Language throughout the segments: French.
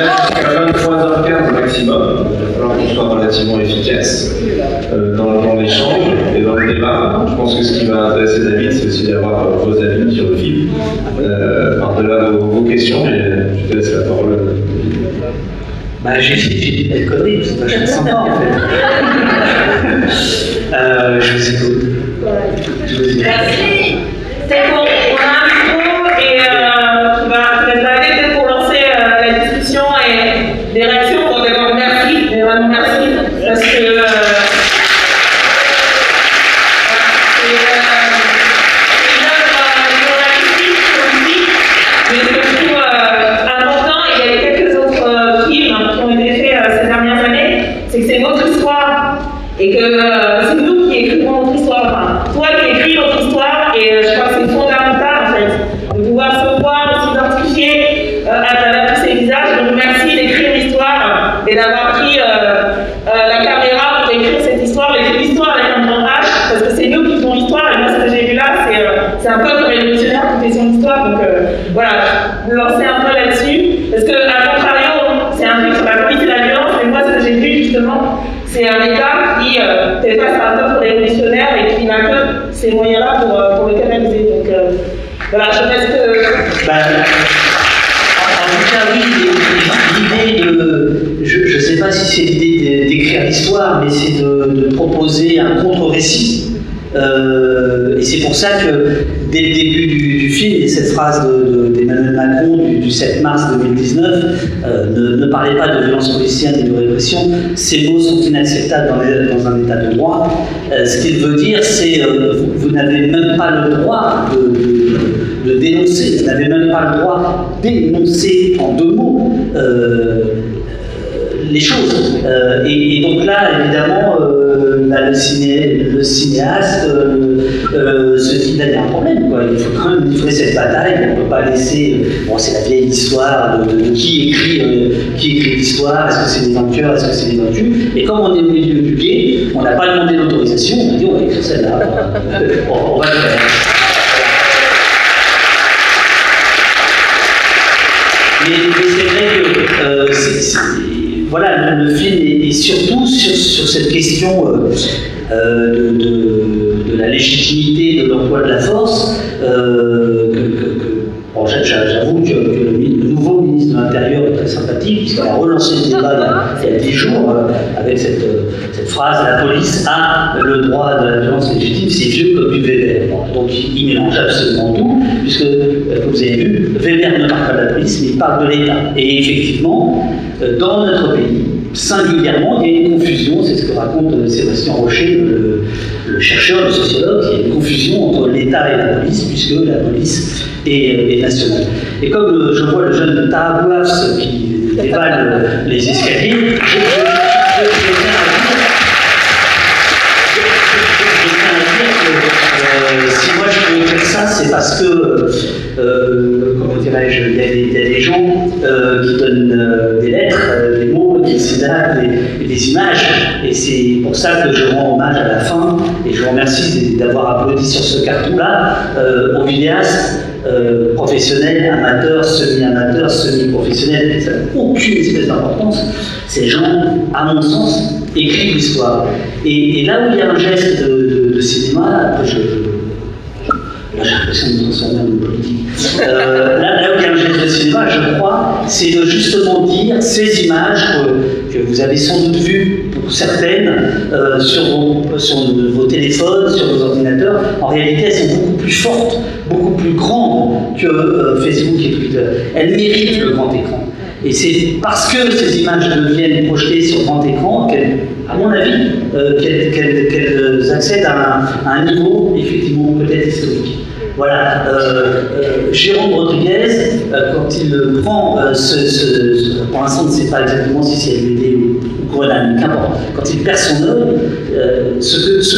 là jusqu'à 23h15 maximum, il va falloir qu'on soit relativement efficace dans l'échange et dans le débat. Je pense que ce qui va intéresser David, c'est aussi d'avoir vos avis sur le film. Par-delà vos questions, mais je te laisse la parole. Bah, j'ai fait des conneries, c'est vachement sympa en fait. Je vous écoute. Merci. C'est pour l'intro et peut-être pour lancer la discussion et des réactions. Pour d'abord merci, parce que c'est un État qui fait face à un peuple révolutionnaire et qui n'a que ces moyens-là pour le canaliser. Donc voilà, je reste. En tout cas, oui, l'idée de. Je ne sais pas si c'est l'idée d'écrire l'histoire, mais c'est de proposer un contre-récit. Et c'est pour ça que dès le début du film, et cette phrase d'Emmanuel Macron du 7 mars 2019, ne parlez pas de violence policière ni de répression, ces mots sont inacceptables dans un état de droit. Ce qu'il veut dire, c'est vous n'avez même pas le droit de dénoncer, vous n'avez même pas le droit d'énoncer en deux mots les choses. Et donc là, évidemment, le cinéaste se dit qu'il y a un problème, quoi. Il faut quand même livrer cette bataille, on ne peut pas laisser... Bon, c'est la vieille histoire de qui écrit l'histoire, est-ce que c'est des vainqueurs, est-ce que c'est des vaincus. Et comme on est au milieu du guet, on n'a pas demandé l'autorisation, on a dit on va écrire celle-là, on va le faire. Mais c'est vrai que... voilà, le film est surtout sur cette question de la légitimité de l'emploi de la force. Bon, j'avoue que le nouveau ministre de l'Intérieur est très sympathique, puisqu'il a relancé le débat il y a 10 jours avec cette phrase « La police a le droit de la violence légitime, c'est vieux comme du Weber ». Donc il mélange absolument tout, puisque, comme vous avez vu, Weber ne parle pas de la police, mais il parle de l'État. Et effectivement, dans notre pays, singulièrement, il y a une confusion, c'est ce que raconte Sébastien Rocher, le chercheur, le sociologue, il y a une confusion entre l'État et la police, puisque la police est nationale. Et comme je vois le jeune Taha Bouhafs qui dévale les escaliers, je tiens à dire que si moi je peux faire ça, c'est parce que, comment dirais-je, il y a des gens qui donnent des lettres, des mots, des images, et c'est pour ça que je rends hommage à la fin, et je vous remercie d'avoir applaudi sur ce carton-là, aux vidéastes professionnels, amateurs, semi-amateurs, semi-professionnels, ça n'a aucune espèce d'importance, ces gens, à mon sens, écrivent l'histoire. Et là où il y a un geste de cinéma, là, j'ai l'impression de me transformer en politique. Là où il y a un geste de cinéma, je crois, c'est de justement dire ces images que vous avez sans doute vues, pour certaines, sur vos téléphones, sur vos ordinateurs. En réalité, elles sont beaucoup plus fortes, beaucoup plus grandes que Facebook et Twitter. Elles méritent le grand écran. Et c'est parce que ces images deviennent projetées sur grand écran qu'elles, à mon avis, qu'elles accèdent à un niveau, effectivement, peut-être historique. Voilà, Jérôme Rodriguez, quand il prend pour l'instant, on ne sait pas exactement si c'est l'UD ou Grenade, qu'importe. Quand il perd son œil, ce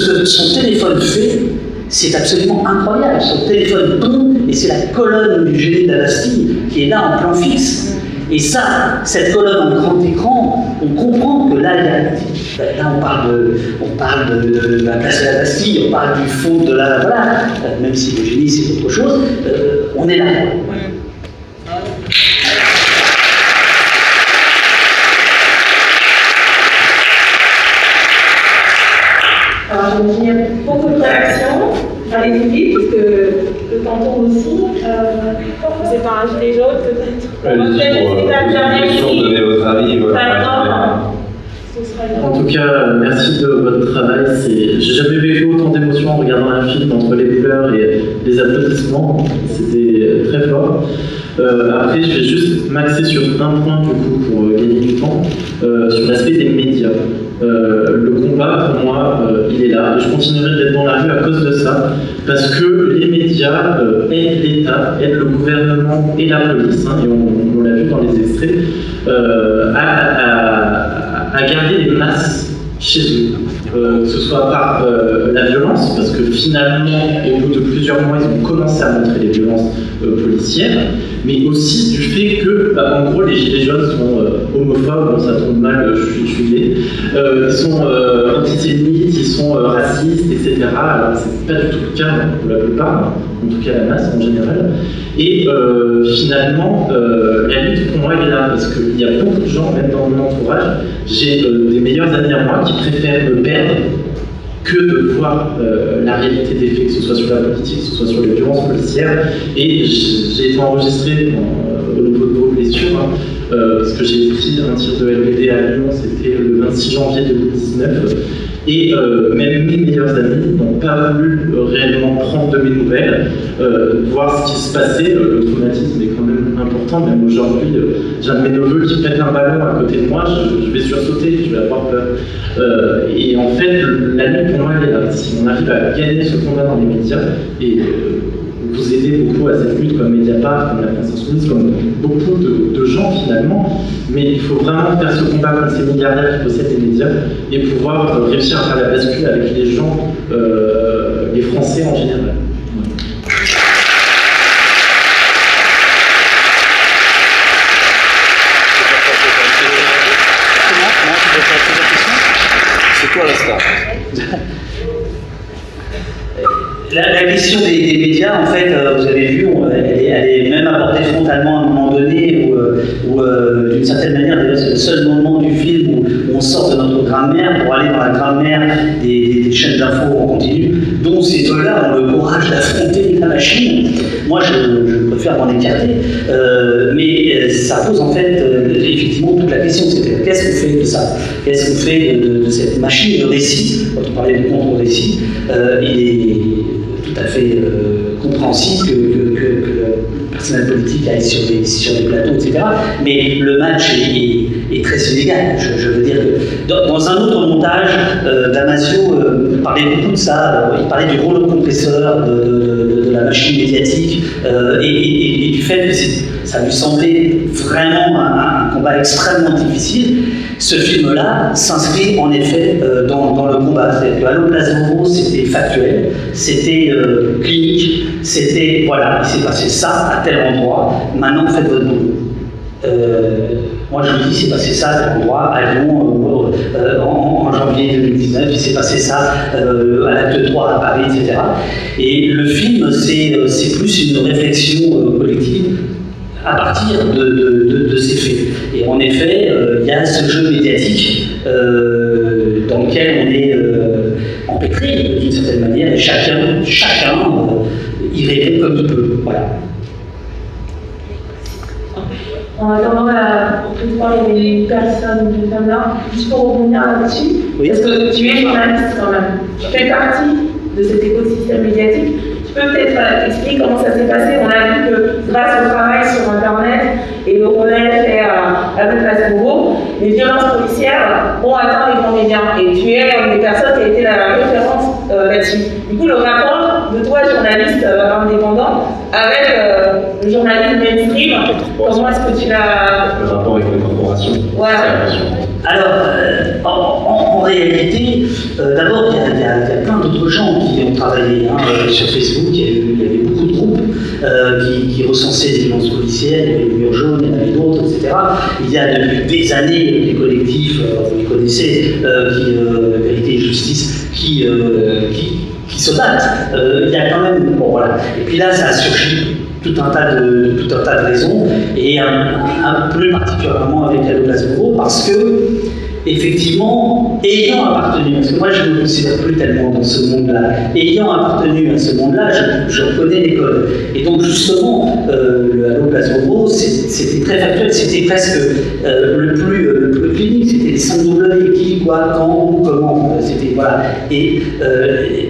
que son téléphone fait, c'est absolument incroyable. Son téléphone tombe et c'est la colonne du génie de la Bastille qui est là en plan fixe. Et ça, cette colonne en grand écran, on comprend que là, on parle de la place de la Bastille, on parle du fond de la... Voilà, même si le génie c'est autre chose, on est là. Ouais. un gilet jaune peut-être. En tout cas, merci de votre travail. J'ai jamais vécu autant d'émotions en regardant un film, entre les pleurs et les applaudissements. C'était très fort. Après, je vais juste m'axer sur un point du coup pour gagner du temps, sur l'aspect des médias. Le combat, pour moi, il est là, et je continuerai d'être dans la rue à cause de ça, parce que les médias aident l'État, aident le gouvernement et la police, hein, et on l'a vu dans les extraits, à garder les masses chez eux, que ce soit par la violence, parce que finalement, au bout de plusieurs mois, ils ont commencé à montrer les violences policières, mais aussi du fait que, en gros, les gilets jaunes sont homophobes, bon, ça tombe mal, je suis gay, ils sont antisémites, ils sont racistes, etc. Alors, c'est pas du tout le cas pour la plupart, en tout cas la masse en général. Et finalement, la lutte pour moi elle est là, parce qu'il y a beaucoup de gens, même dans mon entourage, j'ai des meilleurs amis à moi qui préfèrent me perdre que de voir la réalité des faits, que ce soit sur la politique, que ce soit sur les violences policières. Et j'ai été enregistré au niveau de vos blessures, hein, parce que j'ai pris un tir de LBD à Lyon, c'était le 26 janvier 2019. Et même mes meilleurs amis n'ont pas voulu réellement prendre de mes nouvelles, voir ce qui se passait. Le traumatisme est quand même important, même aujourd'hui, j'ai un de mes neveux qui pète un ballon à côté de moi, je vais sursauter, je vais avoir peur. Et en fait, la lutte pour moi, elle est là. Si on arrive à gagner ce combat dans les médias, et vous aidez beaucoup à cette lutte, comme Mediapart, comme la France Insoumise, comme beaucoup de gens finalement, mais il faut vraiment faire ce combat comme ces milliardaires qui possèdent les médias et pouvoir réussir à faire la bascule avec les gens, les Français en général. C'est toi la star. La question des médias, en fait, vous avez vu, elle est même abordée frontalement à un moment donné où d'une certaine manière, c'est le seul moment du film où on sort de notre grammaire pour aller dans la grammaire des chaînes d'infos en continu, dont ces deux-là ont le courage d'affronter la machine. Moi, je préfère m'en écarter, mais ça pose en fait effectivement toute la question, c'est qu'est-ce qu'on fait de ça? Qu'est-ce qu'on fait de cette machine de récit? Quand on parlait du contre-récit, il est tout à fait compréhensible que le personnel politique aille sur des plateaux, etc. Mais le match est très inégal. Je veux dire que dans un autre montage, Damasio parlait beaucoup de ça. Il parlait du rouleau compresseur, de la machine médiatique et du fait que ça lui semblait vraiment un combat extrêmement difficile. Ce film-là s'inscrit en effet dans le combat. C'est-à-dire que Allo Place Beauvau, c'était factuel, c'était clinique, c'était voilà, il s'est passé ça à tel endroit, maintenant faites votre boulot. Moi je vous dis, c'est passé ça à tel endroit, à Lyon, en janvier 2019, il s'est passé ça à l'acte 3 à Paris, etc. Et le film, c'est plus une réflexion collective à partir de ces faits. Et en effet, il y a ce jeu médiatique dans lequel on est empêtré d'une certaine manière, et chacun y répond comme il peut. Voilà. On va quand même plus parler des personnes, des femmes-là, juste pour revenir là-dessus. Oui. Parce que tu es journaliste quand même, tu fais partie de cet écosystème médiatique. Peut-être expliquer comment ça s'est passé. On a vu que grâce au travail sur Internet et le relais fait à la place Beauvau, les violences policières ont atteint les grands médias. Et tu es une des personnes qui a été la référence là-dessus. Du coup, le rapport de toi, journaliste indépendant, avec le journalisme mainstream, comment est-ce que tu l'as. Le rapport avec les corporations. Voilà. Alors, en réalité, d'abord, il y a plein d'autres gens qui ont travaillé sur Facebook. Il y avait beaucoup de groupes qui recensaient les violences policières, les murs jaunes, il y en avait d'autres, etc. Il y a depuis des années des collectifs, vous les connaissez, Vérité et Justice, qui se battent. Il y a quand même. Bon, voilà. Et puis là, ça a surgi. Tout un tas de raisons, et plus particulièrement avec Allo Place Beauvau, parce que effectivement, ayant appartenu, parce que moi je ne me considère plus tellement dans ce monde-là, ayant appartenu à ce monde-là, je reconnais les codes. Et donc justement, le Halo Plasmobo, c'était très factuel, c'était presque le plus clinique, c'était les 5W, qui, quoi, quand, où, comment, c'était voilà. Et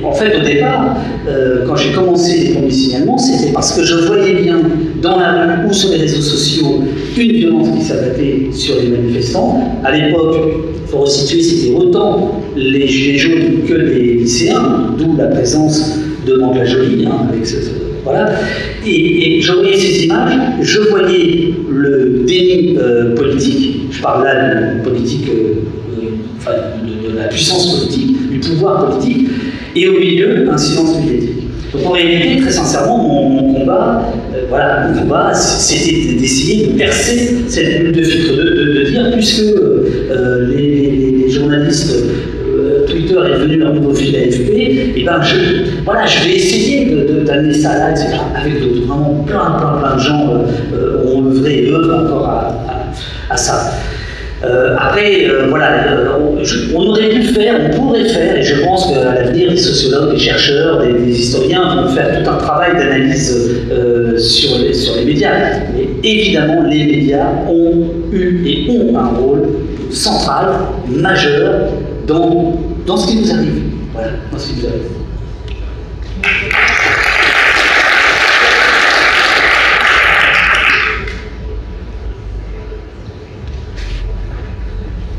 en fait, au départ, quand j'ai commencé les premiers signalements, c'était parce que je voyais bien dans la rue ou sur les réseaux sociaux une violence qui s'abattait sur les manifestants. À l'époque, il faut resituer, c'était autant les gilets jaunes que les lycéens, d'où la présence de Manga Jolie, hein, avec ce, voilà. Et je voyais ces images, je voyais le déni politique, je parle là de politique, enfin, de la puissance politique, du pouvoir politique, et au milieu, un silence médiatique. Donc en réalité, très sincèrement, mon combat, c'était d'essayer de percer cette bulle de filtre, de dire, puisque les journalistes Twitter est devenu leur nouveau fil AFP, et ben je vais essayer d'amener ça là, etc., avec d'autres. Vraiment plein de gens ont œuvré et œuvrent encore à ça. On aurait pu faire, on pourrait faire, et je pense qu'à l'avenir, des sociologues, des chercheurs, des historiens vont faire tout un travail d'analyse sur les médias. Mais évidemment, les médias ont eu et ont un rôle central, majeur, dans ce qui nous arrive. Voilà, dans ce qui nous arrive.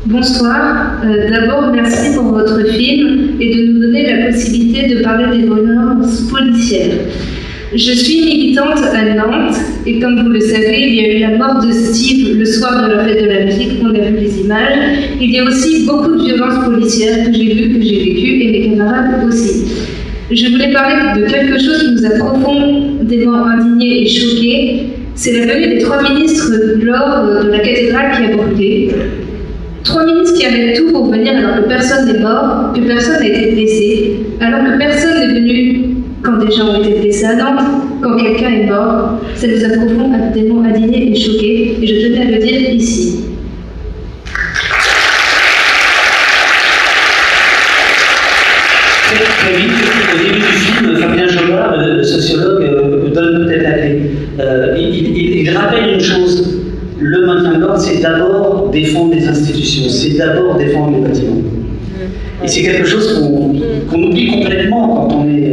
Bonsoir. D'abord, merci pour votre film et de nous donner la possibilité de parler des violences policières. Je suis militante à Nantes et comme vous le savez, il y a eu la mort de Steve le soir de la fête de la musique, on a vu les images. Il y a aussi beaucoup de violences policières que j'ai vues, que j'ai vécues et mes camarades aussi. Je voulais parler de quelque chose qui nous a profondément indignés et choqués. C'est la venue des 3 ministres de l'ordre de la cathédrale qui a brûlé. 3 ministres qui avaient tout pour venir alors que personne n'est mort, que personne n'a été blessé, alors que personne n'est venu quand des gens ont été blessés à Nantes, quand quelqu'un est mort. Ça nous a profondément indignés et choqués, et je tenais à le dire ici. Très vite, au début du film, Fabien Jolard, le sociologue, donne peut-être la clé. Il rappelle une chose. Le maintien de l'ordre, c'est d'abord défendre les institutions, c'est d'abord défendre les bâtiments. Et c'est quelque chose qu'on oublie complètement quand on est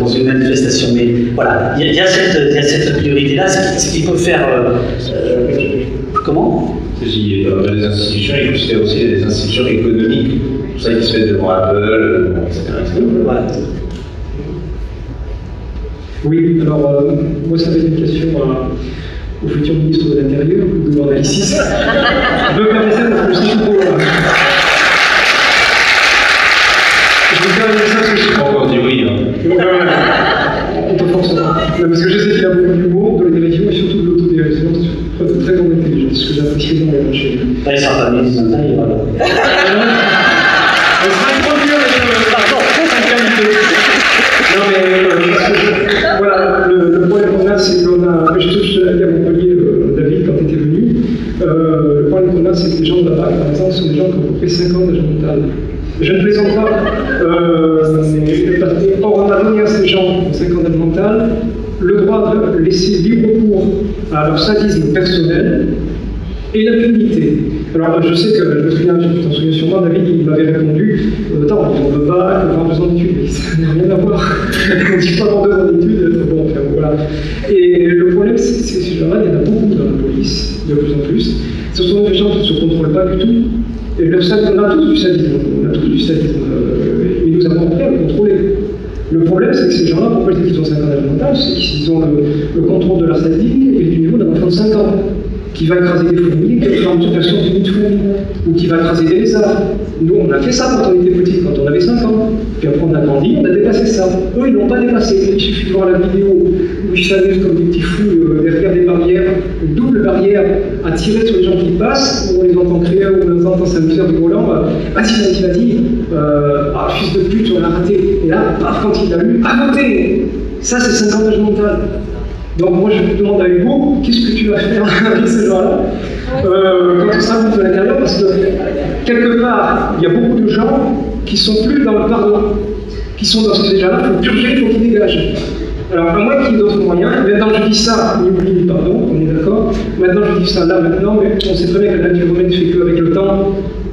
dans une manifestation. Mais voilà, il y a cette priorité-là, ce qui peut faire... comment ? Les institutions, ils considèrent aussi les institutions économiques, tout ça qui se fait devant Apple, etc. Voilà. Oui, alors, moi ça fait une question... au futur ministre de l'Intérieur, ou de l'Analysis. Je veux garder ça parce que je suis trop... Je veux garder ça parce que je suis trop... Encore du oui, hein. On te force pas. Parce que je sais qu'il y a beaucoup d'humour, de l'analyse et surtout de l'autodérision. C'est très grande intelligence, ce que j'apprécie énormément chez lui. Pas les certains ministres de l'Intérieur, alors. On se réintroduit avec le... Pardon, c'est une qualité. Non mais... parce que... Voilà, le point qu'on a, c'est qu'on a... le point qu'on a, c'est que les gens de la BAC, par exemple, sont des gens qui ont à peu près 5 ans d'âge mental. Je ne plaisante pas, or on a donné à ces gens de 5 ans d'âge mental le droit de laisser libre cours à leur sadisme personnel et l'impunité. Alors je sais que, je me souviens, tu t'en souviens sûrement, David, il m'avait répondu, attends, on ne veut pas avoir 2 ans d'études, ça n'a rien à voir, on ne dit pas avoir 2 ans d'études, bon, enfin voilà. Et le problème, c'est que ces gens-là, il y en a beaucoup dans la police, de plus en plus, ce sont des gens qui ne se contrôlent pas du tout, et le sadisme, on a tous du sadisme, et nous avons appris à le contrôler. Le problème, c'est que ces gens-là, pourquoi ils ont 5 ans d'âge mental, c'est qu'ils ont le contrôle de leur sadisme et du niveau d'un enfant de 5 ans. Qui va écraser des fourmis, qui va prendre une personne d'une fourmi, ou qui va écraser des lézards. Nous, on a fait ça quand on était petits, quand on avait 5 ans. Puis après, on a grandi, on a dépassé ça. Eux, ils l'ont pas dépassé. Il suffit de voir la vidéo où ils s'amusent comme des petits fous derrière des barrières, une double barrière, à tirer sur les gens qui passent, où on les entend crier, où on les entend s'amuser du volant. Ah, fils de pute, on l'a raté. Et là, paf, quand il l'a eu, à côté. Ça, c'est 5 ans d'âge mental. Donc moi je vous demande avec vous, qu'est-ce que tu vas faire avec ces gens-là quand on s'amuse de l'intérieur, parce que quelque part, il y a beaucoup de gens qui sont plus dans le pardon, qui sont dans ce déjà-là, il faut purger, il faut qu'ils dégagent. Alors à moins qu'il y ait d'autres moyens, maintenant je dis ça, n'oublie ni pardon, on est d'accord, maintenant je dis ça là maintenant, mais on sait très bien que la nature humaine ne fait qu'avec le temps,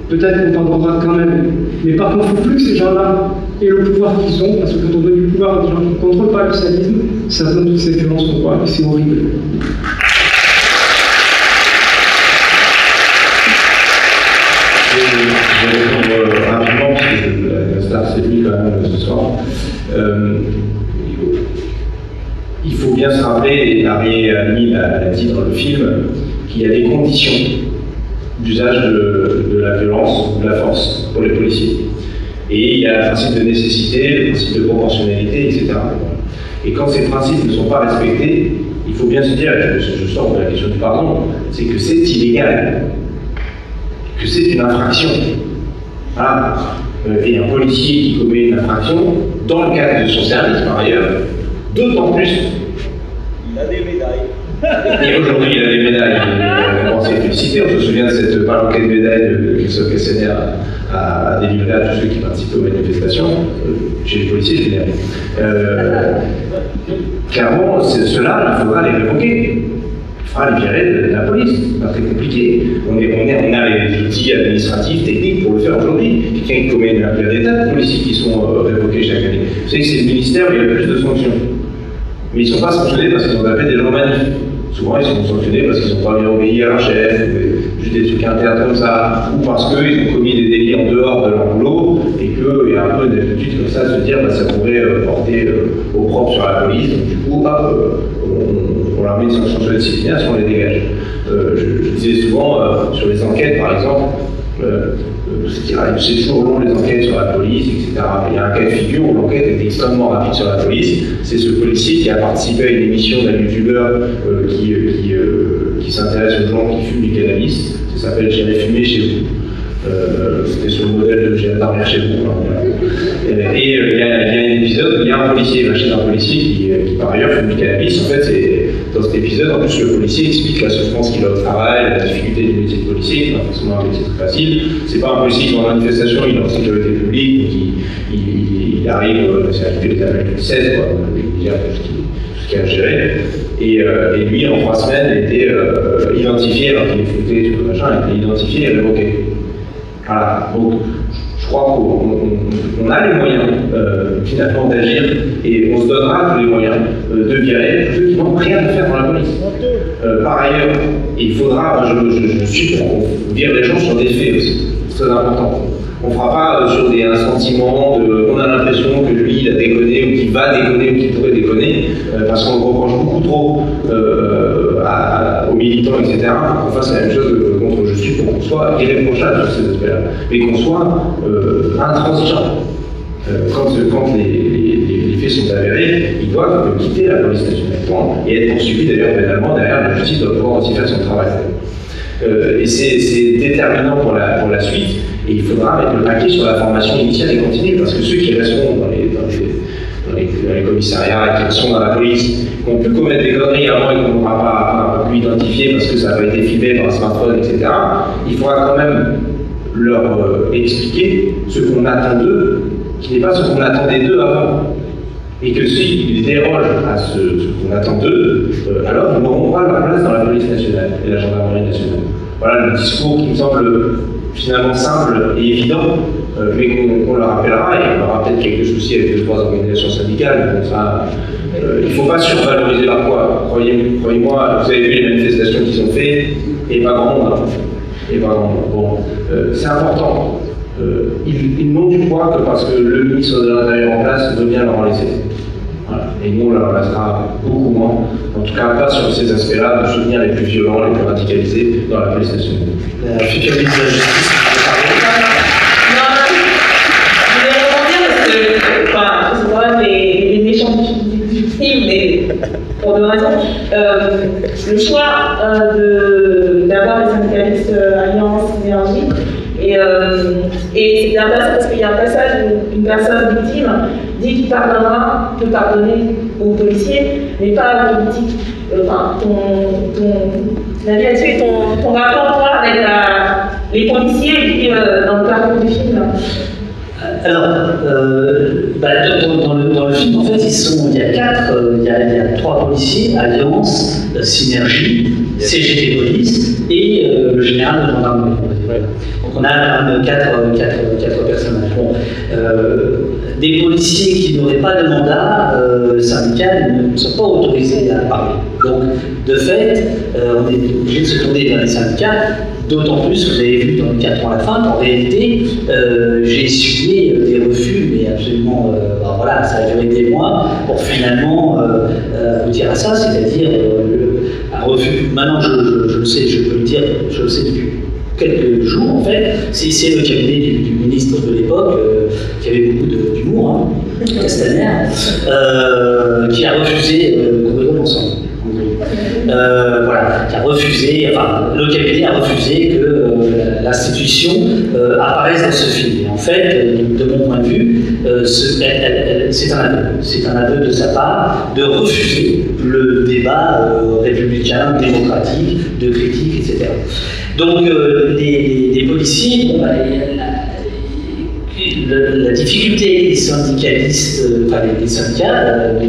peut-être qu'on pardonnera quand même. Mais par contre, il ne faut plus que ces gens-là aient le pouvoir qu'ils ont, parce que quand on donne du pouvoir à des gens qui ne contrôlent pas le sadisme, ça donne toutes ces violences qu'on voit, et c'est horrible. Je vais répondre rapidement, parce que la star s'est mise quand même ce soir. Il faut bien se rappeler, et Marie a mis la titre le film, qu'il y a des conditions d'usage de la violence ou de la force pour les policiers. Et il y a le principe de nécessité, le principe de proportionnalité, etc. Et quand ces principes ne sont pas respectés, il faut bien se dire, et je sors de la question du pardon, c'est que c'est illégal, que c'est une infraction. Voilà. Et un policier qui commet une infraction, dans le cadre de son service par ailleurs, d'autant plus. Il a des médailles. Et aujourd'hui, il a des médailles. On s'est félicité, on se souvient de cette palanquée de médailles de Christophe Castaner à délivrer à tous ceux qui participent aux manifestations. Chez les policiers, je dirais. Clairement, ceux-là, il faudra les révoquer. Il faudra les virer de la police. C'est pas très compliqué. On a les outils administratifs, techniques pour le faire aujourd'hui. Quelqu'un qui commet une affaire d'État, les policiers qui sont révoqués chaque année. Vous savez que c'est le ministère où il y a le plus de sanctions. Mais ils ne sont pas sanctionnés parce qu'ils ont tapé des gens manifs. Souvent, ils sont sanctionnés parce qu'ils n'ont pas bien obéi à leur chef, ou juste des trucs internes comme ça, ou parce qu'ils ont commis des délits en dehors de leur boulot, et qu'il y a un peu une habitude comme ça de se dire bah, ça pourrait porter au propre sur la police, donc du coup, hop, on leur met une sanction disciplinaire si on les dégage. Je disais souvent sur les enquêtes, par exemple, c'est toujours long les enquêtes sur la police, etc. Il y a un cas de figure où l'enquête est extrêmement rapide sur la police. C'est ce policier qui a participé à une émission d'un youtubeur qui s'intéresse aux gens qui fument du cannabis. Ça s'appelle J'irai fumer chez vous. C'était sur le modèle de Gérald Darmanin chez vous. Hein. Et il y a un épisode où il y a un policier, la chaîne d'un policier qui par ailleurs fume du cannabis. En fait, dans cet épisode, en plus, le policier explique la souffrance qu'il a au travail, la difficulté du métier de policier, qui n'est pas forcément un métier très facile. C'est pas un policier qui est en manifestation, il est en sécurité publique, donc il arrive, c'est arrivé les appels de 16, quoi, déjà tout ce qu'il a géré. Et lui, en 3 semaines, a été identifié, alors qu'il est fouté, tout le machin, il a été identifié et révoqué. Voilà. Donc, je crois qu'on a les moyens finalement d'agir et on se donnera tous les moyens de virer ceux qui n'ont rien à faire dans la police. Par ailleurs, il faudra, je suis pour qu'on vire les gens sur des faits aussi, c'est très important. On ne fera pas sur un sentiment de, on a l'impression que lui il a déconné ou qu'il va déconner ou qu'il pourrait déconner, parce qu'on le reproche beaucoup trop aux militants, etc. Qu'on fasse la même chose contre je suis pour qu'on soit irréprochable sur ces aspects-là, mais qu'on soit intransigeant. Quand les faits sont avérés, ils doivent quitter la police nationale et être poursuivis d'ailleurs pénalement derrière. La justice doit pouvoir aussi faire son travail. Et c'est déterminant pour la suite. Et il faudra mettre le paquet sur la formation initiale et continue, parce que ceux qui resteront dans les commissariats, qui sont dans la police, qui ont pu commettre des conneries avant et qu'on n'aura pas pu identifier parce que ça n'a pas été filmé par un smartphone, etc., il faudra quand même leur expliquer ce qu'on attend d'eux, qui n'est pas ce qu'on attendait d'eux avant. Et que s'ils dérogent à ce qu'on attend d'eux, alors ils n'auront pas leur place dans la police nationale et la gendarmerie nationale. Voilà le discours qui me semble finalement simple et évident, mais qu'on leur rappellera, et on aura peut-être quelques soucis avec les 3 organisations syndicales. Ça, il ne faut pas survaloriser leur poids. Croyez-moi, vous avez vu les manifestations qu'ils ont faites, et pas grand monde. Bon, c'est important. Ils n'ont du poids que parce que le ministre de l'Intérieur en place veut bien leur en laisser. Voilà. Et nous, on leur laissera beaucoup moins, en tout cas pas sur ces aspects-là, de soutenir les plus violents, les plus radicalisés dans la police nationale. La future ministre de la Justice, je voulais rebondir parce que, enfin, c'est les méchants victimes, mais pour deux raisons. Le choix d'avoir les syndicalistes Alliance, Synergie, et c'est bien parce qu'il y a un passage où une personne victime dit qu'il pardonnera, peut pardonner aux policiers, mais pas aux politiques. ton rapport toi avec les policiers et puis dans le parcours du film. Alors, dans le film, en fait, il y a trois policiers, Alliance, Synergie, CGT Police et le général de gendarmerie. Donc on a quatre personnages. Bon, des policiers qui n'auraient pas de mandat syndical ne sont pas autorisés à parler. Donc, de fait, on est obligé de se tourner vers les syndicats, d'autant plus que vous avez vu dans le cadre à la fin, en réalité, j'ai essuyé des refus, mais absolument, ben voilà, ça a duré des mois, pour finalement aboutir à ça, c'est-à-dire un refus. Maintenant, je le sais, je peux le dire, je le sais depuis quelques jours en fait, c'est le cabinet du ministre de l'époque, qui avait beaucoup d'humour, hein, Castaner, qui a refusé complètement ensemble. Voilà, qui a refusé, enfin, le cabinet a refusé que l'institution apparaisse dans ce film. Et en fait, de mon point de vue, c'est un aveu. C'est un aveu de sa part de refuser le débat républicain, démocratique, de critique, etc. Donc, les policiers, bon, bah, la difficulté des syndicalistes, enfin des syndicats de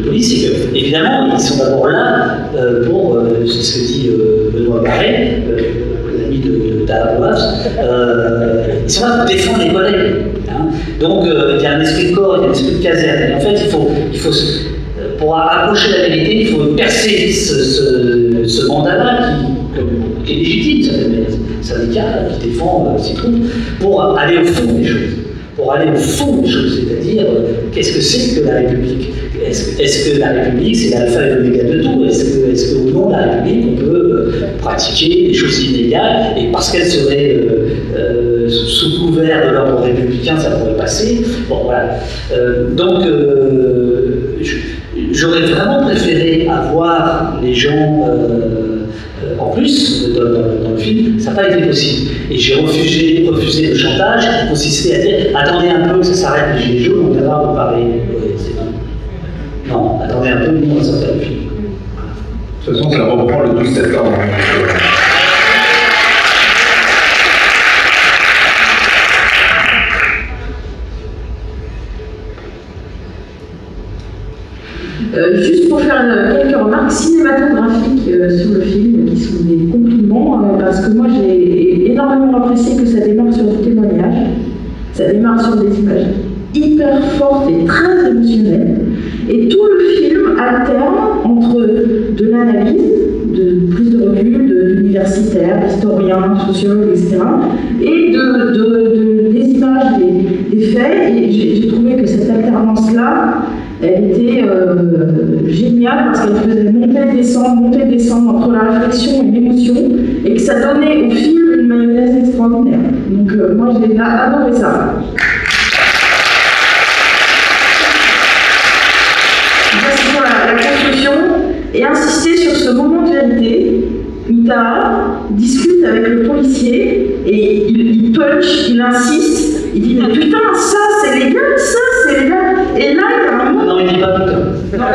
police, c'est que, évidemment, ils sont d'abord là pour, c'est ce que dit Benoît Barré, l'ami de Taha Bouhafs, ils sont là pour défendre les collègues. Hein. Donc, il y a un esprit de corps, il y a un esprit de caserne. Et en fait, il faut pour approcher la vérité, il faut percer ce mandat-là qui est légitime, syndical qui défend ses troupes, pour aller au fond des choses. Pour aller au fond des choses, c'est-à-dire qu'est-ce que c'est que la République? Est-ce que la République, c'est l'alpha et l'oméga de tout? Est-ce que au nom de la République, on peut pratiquer des choses illégales et parce qu'elles seraient sous couvert de l'ordre républicain, ça pourrait passer? Bon, voilà. Donc, j'aurais vraiment préféré avoir les gens en plus dans le film, ça n'a pas été possible. Et j'ai refusé le chantage qui consistait à dire attendez un peu que ça s'arrête les gilets jaunes, on va vous parler. Non, attendez un peu, nous on va sortir le film. De toute façon, ça reprend le 12 septembre. Juste pour faire quelques remarques cinématographiques sur le film, qui sont des compliments, parce que moi j'ai énormément apprécié que ça démarre sur du témoignage, ça démarre sur des images hyper fortes et très émotionnelles, et tout le film alterne entre de l'analyse, de prise de recul, d'universitaires, d'historiens, sociologues, etc., et des images, des faits, et j'ai trouvé que cette alternance-là, elle était géniale parce qu'elle faisait monter, descendre entre la réflexion et l'émotion et que ça donnait au film une mayonnaise extraordinaire. Donc moi j'ai adoré ça. Merci pour la construction et insister sur ce moment de vérité où Taha discute avec le policier et il punch, il insiste, il dit mais putain ça c'est légal, ça c'est légal. Et là il y a un moment... Non, il dit pas putain. Ça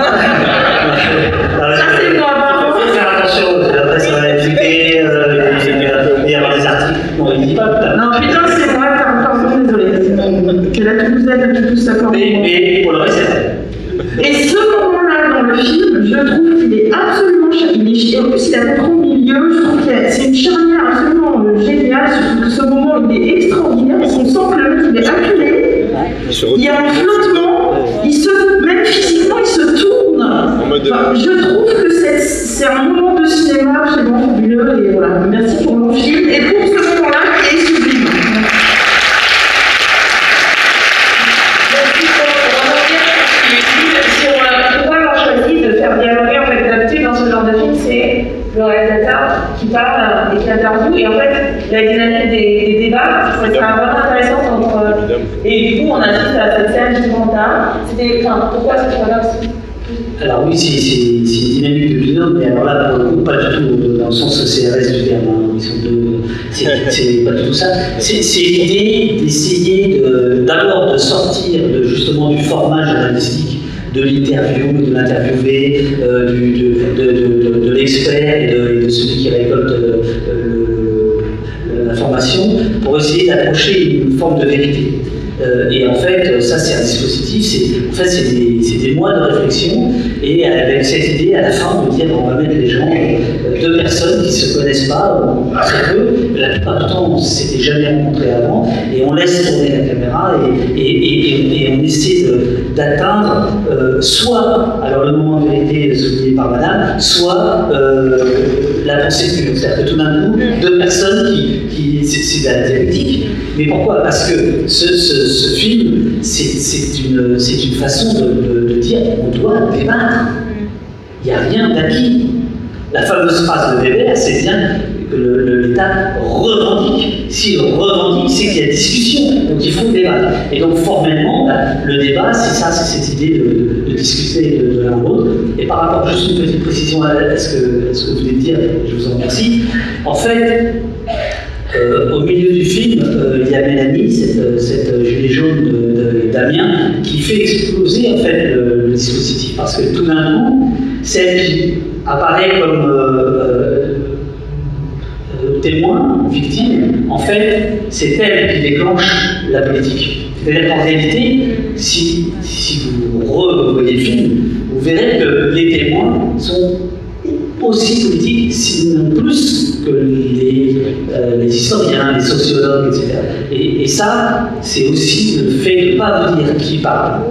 c'est moi, par contre. Il faut faire attention, après ça va expliquer, il y a des articles. Non, il dit pas putain. Non, putain c'est moi, t'as encore, désolé. Que la Toulousaine a tout s'accorder. Mais pour le reste c'est vrai. Et ce moment-là dans le film, je trouve qu'il est absolument charnier. En plus il a trop milieu, je trouve que c'est une charnière absolument géniale. Surtout ce moment il est extraordinaire, on sent que le mec il est acculé. Il y a un flottement, même physiquement il se tourne. Enfin, je trouve que c'est un moment de cinéma absolument fabuleux et voilà, merci pour mon film et pour ce moment-là qui est sublime. Merci pour le pourquoi avoir choisi de faire dialoguer en fait d'habitude dans ce genre de film, c'est le réalisateur qui parle et qui interviewe et en fait la dynamique des débats, je trouve ça vraiment intéressant entre. Et du coup, on assiste à cette scène justement là. C'était, enfin, pourquoi est-ce que tu regardes aussi? Alors oui, c'est une dynamique de binôme, mais alors là, pour le coup, pas du tout, dans le sens CRS du terme, hein, ils sont deux, c'est pas du tout ça. C'est l'idée d'essayer d'abord de sortir justement du format journalistique de l'interview, de l'interviewé, de l'expert et de celui qui récolte l'information, pour essayer d'approcher une forme de vérité. Et en fait, ça c'est un dispositif, c'est des mois de réflexion, et avec cette idée à la fin de dire on va mettre les gens, deux personnes qui ne se connaissent pas, ou très peu, la plupart du temps on ne s'était jamais rencontrés avant, et on laisse tourner la caméra et on essaie d'atteindre soit, alors le moment de vérité souligné par madame, soit la pensée pure, c'est-à-dire que tout d'un coup, deux personnes qui c'est la dialectique, mais pourquoi? Parce que ce film, c'est une façon de dire on doit débattre, il n'y a rien d'acquis. La fameuse phrase de Weber, c'est bien que l'État revendique. S'il revendique, c'est qu'il y a discussion, donc il faut débattre. Et donc formellement, le débat, c'est ça, c'est cette idée de discuter de l'un à l'autre. Et par rapport, juste une petite précision à ce que vous venez de dire, je vous en remercie. En fait, au milieu du film, il y a Mélanie, cette gilet jaune d'Amiens, qui fait exploser en fait, le dispositif. Parce que tout d'un coup, celle qui apparaît comme témoin, victime, en fait, c'est elle qui déclenche la politique. C'est-à-dire qu'en réalité, si vous revoyez le film, vous verrez que les témoins sont aussi politiques, sinon plus que les historiens, les sociologues, etc. Et ça, c'est aussi le fait de ne pas vous dire qui parle,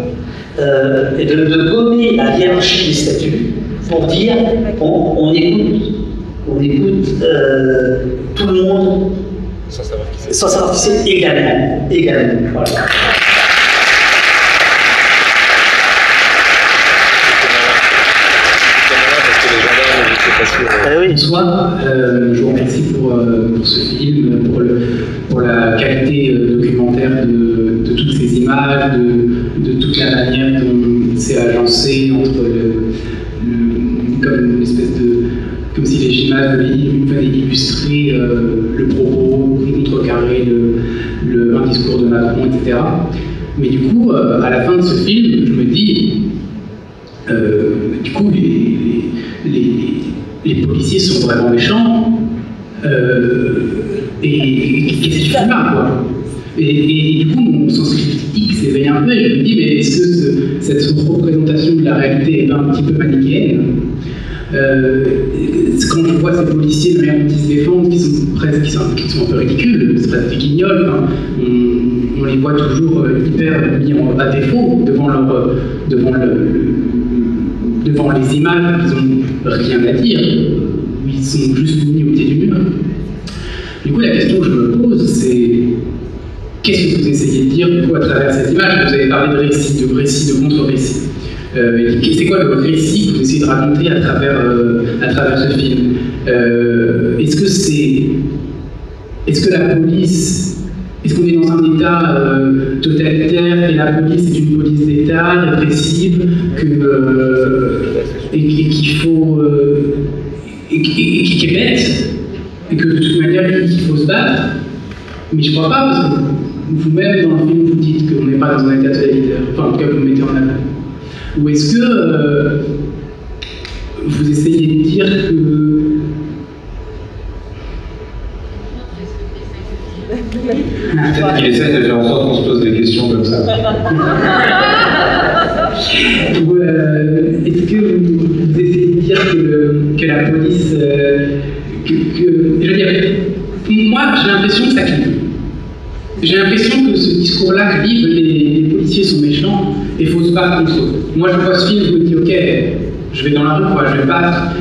et de gommer la hiérarchie des statuts pour dire on écoute tout le monde sans savoir qui c'est également. Voilà. Bonsoir, je vous remercie pour ce film, pour la qualité documentaire de toutes ces images, de toute la manière dont c'est agencé, entre comme une espèce de, comme si les images venaient illustrer le propos, contrecarrer un discours de Macron, etc. Mais du coup, à la fin de ce film, je me dis, du coup, les policiers sont vraiment méchants, et c'est du film là, quoi. Et du coup, mon sens critique s'éveille un peu, et je me dis, mais est-ce que cette représentation de la réalité est pas un petit peu manichéenne? Quand je vois ces policiers, de manière dont ils se défendent, qui sont un peu ridicules, c'est presque des guignols, hein. On les voit toujours hyper mis à défaut devant les images, ils n'ont rien à dire, ils sont juste mis au pied du mur. Du coup, la question que je me pose, c'est qu'est-ce que vous essayez de dire à travers cette image? Vous avez parlé de récit, de contre-récit. C'est quoi le récit que vous essayez de raconter à travers ce film? Est-ce que la police... Est-ce qu'on est dans un état totalitaire et la police est une police d'État répressive qui est bête et que de toute manière il faut se battre? Mais je ne crois pas, parce que vous-même dans le film vous dites qu'on n'est pas dans un état totalitaire, enfin en tout cas vous le mettez en avant. Ou est-ce que vous essayez de dire que... Peut-être qu'il essaie de faire en sorte qu'on se pose des questions comme ça. Est-ce que vous essayez de dire que la police... Je veux dire, moi j'ai l'impression que ça clive. J'ai l'impression que ce discours-là clive, les policiers sont méchants et il faut se battre contre eux. Moi je vois ce film, je me dis ok, je vais dans la rue, quoi.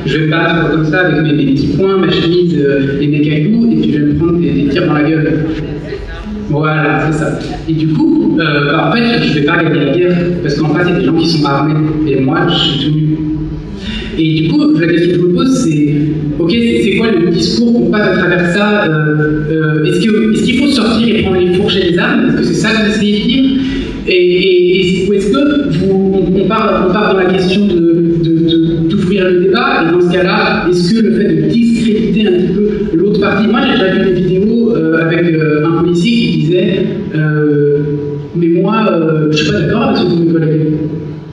Je vais battre comme ça avec mes petits poings, ma chemise et mes cailloux, et puis je vais me prendre des tirs dans la gueule. Voilà, c'est ça. Et du coup, en fait, je ne vais pas gagner la guerre, parce qu'en face, il y a des gens qui sont armés, et moi, je suis tout nu. Et du coup, la question que je me pose, c'est, ok, c'est quoi le discours qu'on passe à travers ça? Est-ce qu'il faut sortir et prendre les fourches et les armes? Est-ce que c'est ça que vous essayez de dire? Ou est-ce que on part dans la question d'ouvrir le débat? Et dans ce cas-là, est-ce que le fait de discréditer un petit peu l'autre partie... Moi, j'ai déjà vu des vidéos avec un policier qui disait « Mais moi, je ne suis pas d'accord avec ce que vous me collèguez.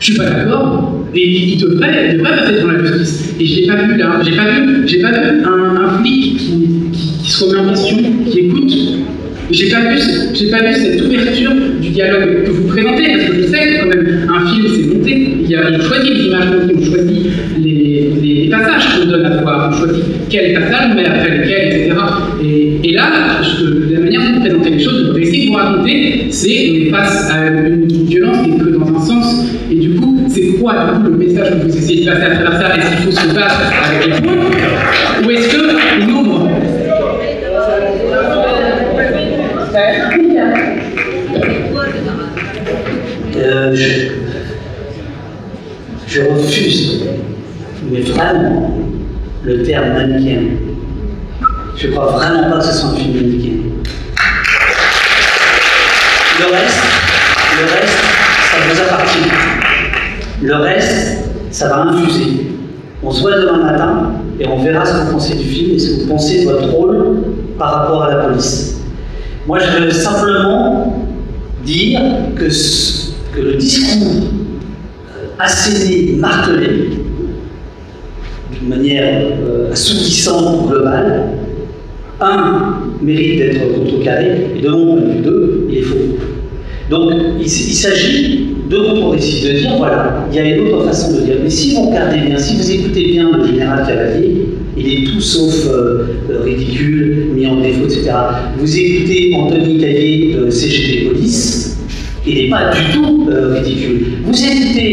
Je suis pas d'accord, et il devrait passer devant la justice. Et je l'ai pas vu là, j'ai pas vu un flic qui se remet en question, qui écoute. J'ai pas vu cette ouverture du dialogue que vous présentez, parce que je sais que quand même un film c'est monté, on choisit les images montées, on choisit les passages qu'on donne à voir, on choisit quel passage on met après lequel, etc. Et là, la manière dont vous présentez les choses, le récit que vous racontez, c'est qu'on est face à une violence qui est que dans un sens, et du coup, c'est quoi du coup, le message que vous essayez de passer à travers ça? Est-ce qu'il faut se battre avec les points, ou est-ce que l'ombre? Je refuse, mais vraiment, le terme manichéen. Je ne crois vraiment pas que ce soit un film manichéen. Le reste, ça vous appartient. Le reste, ça va infuser. On se voit demain matin et on verra ce que vous pensez du film et ce que vous pensez de votre rôle par rapport à la police. Moi, je veux simplement dire que le discours asséné, martelé, d'une manière assoupissante ou globale, un, mérite d'être contrecarré, et de mon point de vue, deux, il est faux. Donc, il s'agit de progressif, de dire, voilà, il y a une autre façon de dire. Mais si vous regardez bien, si vous écoutez bien le général Cavalier, il est tout sauf ridicule, mis en défaut, etc. Vous écoutez Anthony Cavalier de CGT Police, il n'est pas du tout ridicule. Vous écoutez,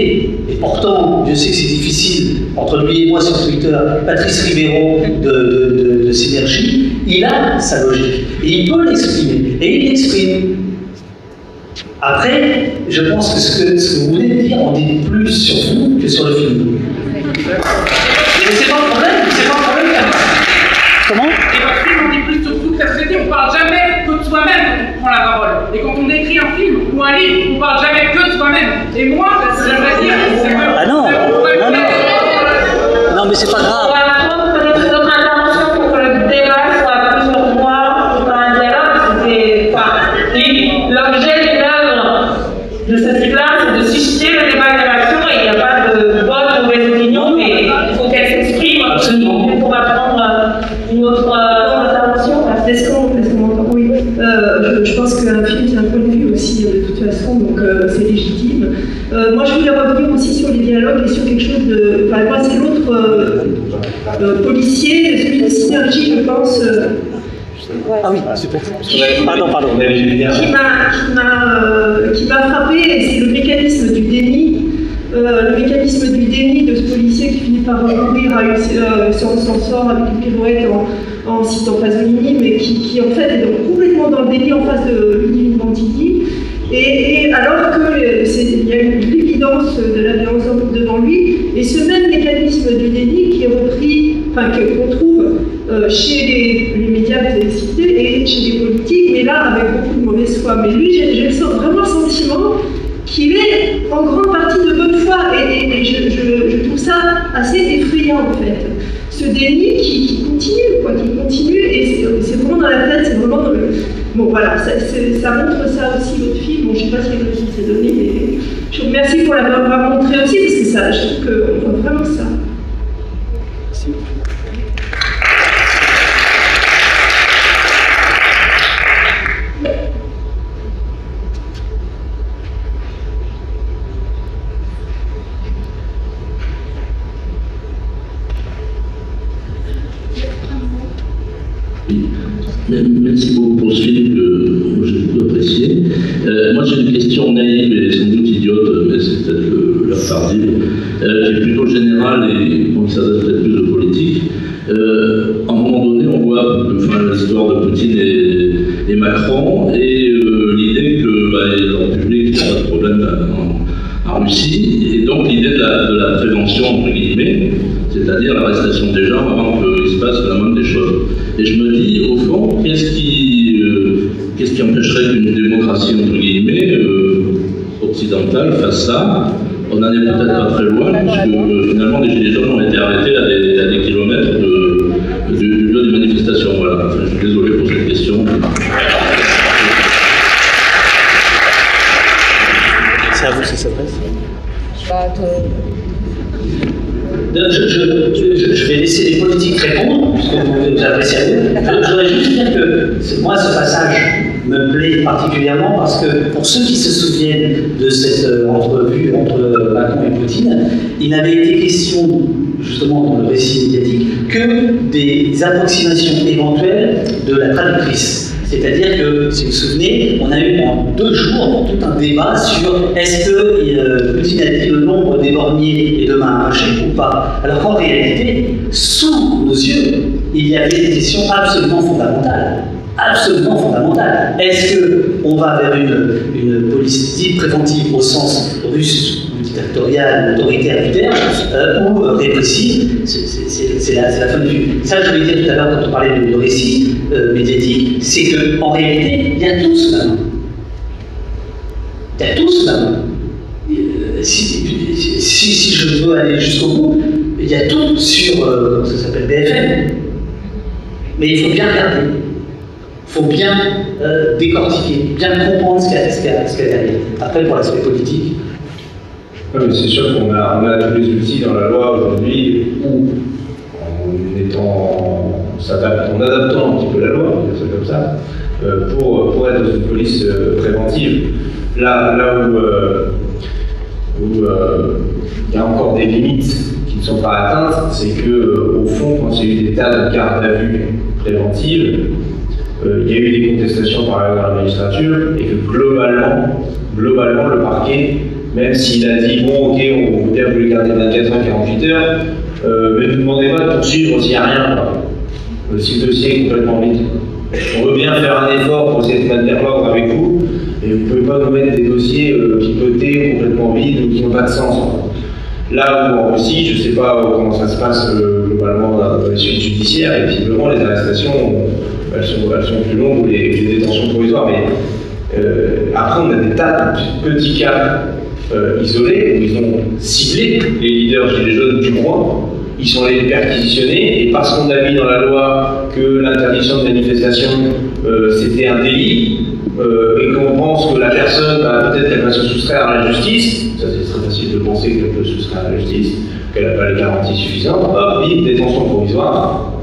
et pourtant, je sais que c'est difficile, entre lui et moi sur Twitter, Patrice Ribeiro de Synergie, il a sa logique, et il peut l'exprimer, et il l'exprime. Après, je pense que ce que vous voulez dire en dit plus sur vous que sur le film. Mais c'est pas le problème. Comment? Et votre film en dit plus sur toute la société, on ne parle jamais que de soi-même quand on prend la parole. Et quand on écrit un film ou un livre, on ne parle jamais que de soi-même. Et moi, ce que j'aimerais dire, c'est que... Ah non, non, mais c'est pas grave. Moi, je voulais revenir aussi sur les dialogues et sur quelque chose de... Enfin, moi, c'est l'autre policier, celui de Synergie, je pense... Ouais. Ah oui, super. Pardon. Qui m'a frappé, c'est le mécanisme du déni. Le mécanisme du déni de ce policier qui finit par recourir à s'en sort avec une pirouette en citant Pasolini, mais qui en fait est donc complètement dans le déni en face de l'univers Bandini. Et alors qu'il y a l'évidence de la violence devant lui, et ce même mécanisme du déni qui est repris, enfin qu'on trouve chez les médias que vous avez cités et chez les politiques, mais là avec beaucoup de mauvaise foi. Mais lui, j'ai vraiment le sentiment qu'il est en grande partie de bonne foi, et je trouve ça assez effrayant en fait. Ce déni qui continue, et c'est vraiment dans la tête, c'est vraiment dans le... Bon voilà, ça montre ça aussi l'autre film, bon je sais pas si c'est donné, mais je vous remercie pour l'avoir montré aussi, parce que ça, je trouve qu'on voit vraiment ça. Merci. Merci beaucoup pour ce film que j'ai beaucoup apprécié. Moi j'ai une question naïve et sans doute idiote, mais c'est peut-être l'heure tardive, qui est plutôt générale et qui s'adresse peut-être plus aux politiques. À un moment donné, on voit l'histoire de Poutine et Macron et l'idée que leur public n'a pas de problème en Russie, et donc l'idée de la prévention, entre guillemets, c'est-à-dire l'arrestation des gens avant qu'il se passe la moindre des choses. Et je me dis, au fond, qu'est-ce qui empêcherait qu'une démocratie, entre guillemets, occidentale fasse ça? On n'en est peut-être pas très loin, puisque finalement les gilets jaunes ont été arrêtés à des kilomètres du lieu des manifestations. Voilà, enfin, je suis désolé pour cette question. C'est à vous que ça s'adresse. Je vais laisser les politiques répondre, puisque vous vous adressez à vous. Je voudrais juste dire que moi, ce passage me plaît particulièrement parce que pour ceux qui se souviennent de cette entrevue entre Macron et Poutine, il n'avait été question, justement dans le récit médiatique, que des approximations éventuelles de la traductrice. C'est-à-dire que, si vous vous souvenez, on a eu en 2 jours tout un débat sur est-ce que Poutine a dit le nombre des borniers et de mains arrachées ou pas. Alors qu'en réalité, sous nos yeux, il y avait des questions absolument fondamentales. Absolument fondamentale. Est-ce qu'on va vers une police dite préventive au sens russe, dictatorial, autoritaire du terme, ou répressive? C'est la fin du film. Ça, je le disais tout à l'heure quand on parlait de récit médiatique, c'est qu'en réalité, il y a tout sous la main. Il y a tout sous la main. Si je veux aller jusqu'au bout, il y a tout sur, ça s'appelle BFM. Mais il faut bien regarder. Il faut bien décortiquer, bien comprendre ce qu'il y a derrière. Après, pour l'aspect politique. Oui, c'est sûr qu'on a tous les outils dans la loi aujourd'hui où, en adaptant un petit peu la loi, on dit ça comme ça, pour être dans une police préventive. Là où il y a encore des limites qui ne sont pas atteintes, c'est qu'au fond, quand il y a eu des tas de gardes à vue préventives, il y a eu des contestations par ailleurs dans la magistrature, et que globalement, le parquet, même s'il a dit « bon, ok, on vous a voulu garder 24 heures, 48 heures, mais ne vous demandez pas de poursuivre s'il n'y a rien, si le dossier est complètement vide. On veut bien faire un effort pour essayer de maintenir l'ordre avec vous, et vous ne pouvez pas nous mettre des dossiers pipotés, complètement vides, ou qui n'ont pas de sens. » Là où en Russie, je ne sais pas comment ça se passe globalement dans les suites judiciaires, et visiblement les arrestations, elles sont plus longues, les détentions provisoires, mais après on a des tas de petits cas isolés, où ils ont ciblé les leaders gilets jaunes du mois, ils sont allés les perquisitionner, et parce qu'on a mis dans la loi que l'interdiction de manifestation c'était un délit, et qu'on pense que la personne, peut-être qu'elle va se soustraire à la justice, ça c'est très facile de penser qu'elle peut se soustraire à la justice, qu'elle n'a pas les garanties suffisantes, bim, détention provisoire.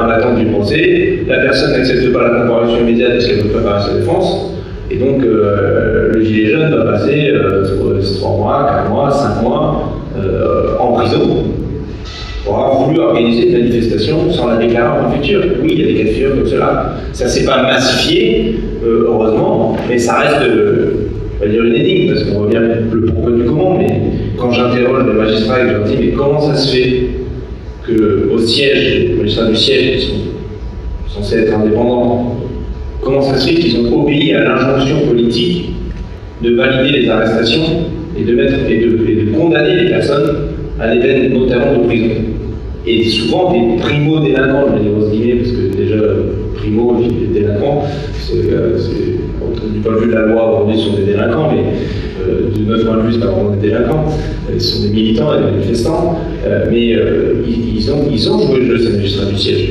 En attente du procès, la personne n'accepte pas la comparution immédiate parce qu'elle ne peut pas préparer sa défense, et donc le gilet jaune va passer 3 mois, 4 mois, 5 mois en prison pour avoir voulu organiser une manifestation sans la déclarer en préfecture. Oui, il y a des cas de figure comme cela. Ça ne s'est pas massifié, heureusement, mais ça reste on va dire une énigme, parce qu'on voit bien le pourquoi du comment, mais quand j'interroge les magistrats et que je leur dis mais comment ça se fait que au siège, les magistrats du siège qui sont censés être indépendants, comment ça se fait qu'ils ont obéi à l'injonction politique de valider les arrestations et de condamner les personnes à des peines notamment de prison. Et souvent des primo-délinquants, je vais dire aux guillemets, parce que déjà primo-délinquants, du point de vue de la loi aujourd'hui, sont des délinquants, mais de notre point de vue, ce n'est pas vraiment des délinquants, ils sont des militants et des manifestants, mais ils ont joué le jeu, ces magistrats du siège.